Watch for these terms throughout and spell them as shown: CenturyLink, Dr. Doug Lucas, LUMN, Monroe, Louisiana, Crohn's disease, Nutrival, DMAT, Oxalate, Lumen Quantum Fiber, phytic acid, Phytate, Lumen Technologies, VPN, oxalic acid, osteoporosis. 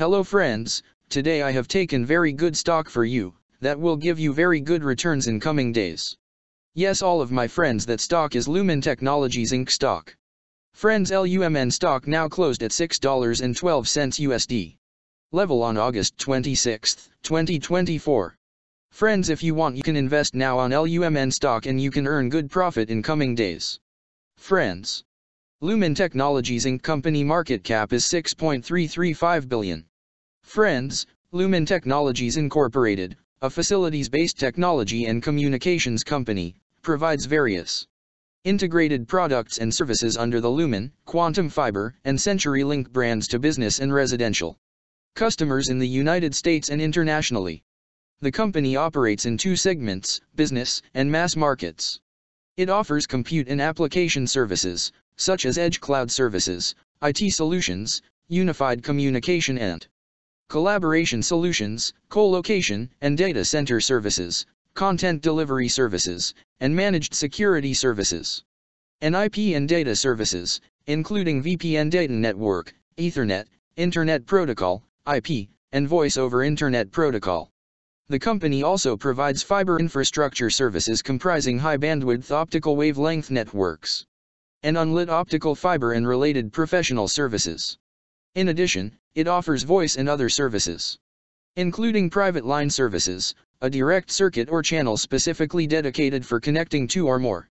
Hello friends, today I have taken very good stock for you, that will give you very good returns in coming days. Yes, all of my friends, that stock is Lumen Technologies Inc. stock. Friends, LUMN stock now closed at $6.12 USD. Level on August 26, 2024. Friends, if you want you can invest now on LUMN stock and you can earn good profit in coming days. Friends, Lumen Technologies Inc. company market cap is $6.335 billion. Friends, Lumen Technologies Incorporated, a facilities-based technology and communications company, provides various integrated products and services under the Lumen, Quantum Fiber, and CenturyLink brands to business and residential customers in the United States and internationally. The company operates in two segments, business and mass markets. It offers compute and application services, such as edge cloud services, IT solutions, unified communication and collaboration solutions, co-location and data center services, content delivery services, and managed security services, and IP and data services, including VPN data network, Ethernet, Internet Protocol, IP, and Voice over Internet Protocol. The company also provides fiber infrastructure services comprising high-bandwidth optical wavelength networks, and unlit optical fiber and related professional services. In addition, it offers voice and other services, including private line services, a direct circuit or channel specifically dedicated for connecting two or more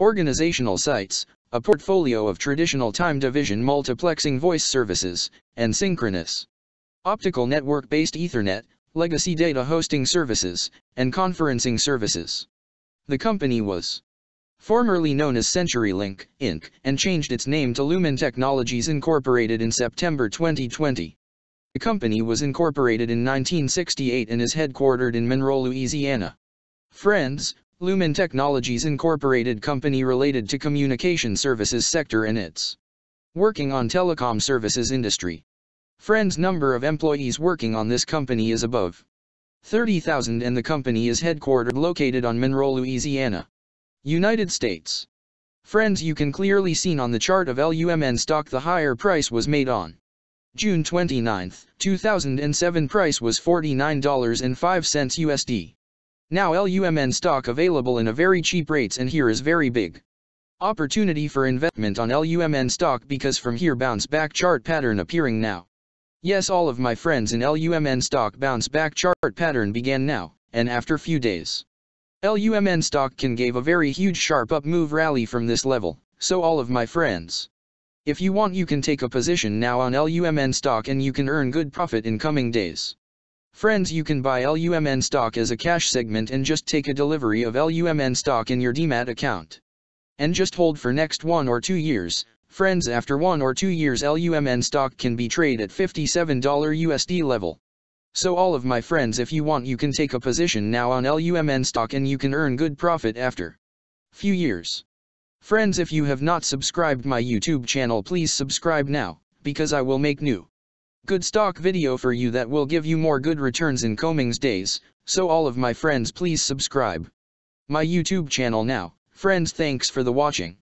organizational sites, a portfolio of traditional time division multiplexing voice services, and synchronous optical network-based Ethernet, legacy data hosting services, and conferencing services. The company was formerly known as CenturyLink, Inc., and changed its name to Lumen Technologies Incorporated in September 2020. The company was incorporated in 1968 and is headquartered in Monroe, Louisiana. Friends, Lumen Technologies Incorporated company related to communication services sector and its working on telecom services industry. Friends, number of employees working on this company is above 30,000 and the company is headquartered located on Monroe, Louisiana, United States. Friends, you can clearly seen on the chart of LUMN stock the higher price was made on June 29, 2007, price was $49.05 USD. Now LUMN stock available in a very cheap rates and here is very big opportunity for investment on LUMN stock because from here bounce back chart pattern appearing now. Yes, all of my friends, in LUMN stock bounce back chart pattern began now, and after few days LUMN stock can give a very huge sharp up move rally from this level, so all of my friends, if you want you can take a position now on LUMN stock and you can earn good profit in coming days. Friends, you can buy LUMN stock as a cash segment and just take a delivery of LUMN stock in your DMAT account, and just hold for next 1 or 2 years, friends. After 1 or 2 years LUMN stock can be traded at $57 USD level. So all of my friends, if you want you can take a position now on LUMN stock and you can earn good profit after few years. Friends, if you have not subscribed my YouTube channel, please subscribe now, because I will make new good stock video for you that will give you more good returns in coming days, so all of my friends please subscribe my YouTube channel now. Friends, thanks for the watching.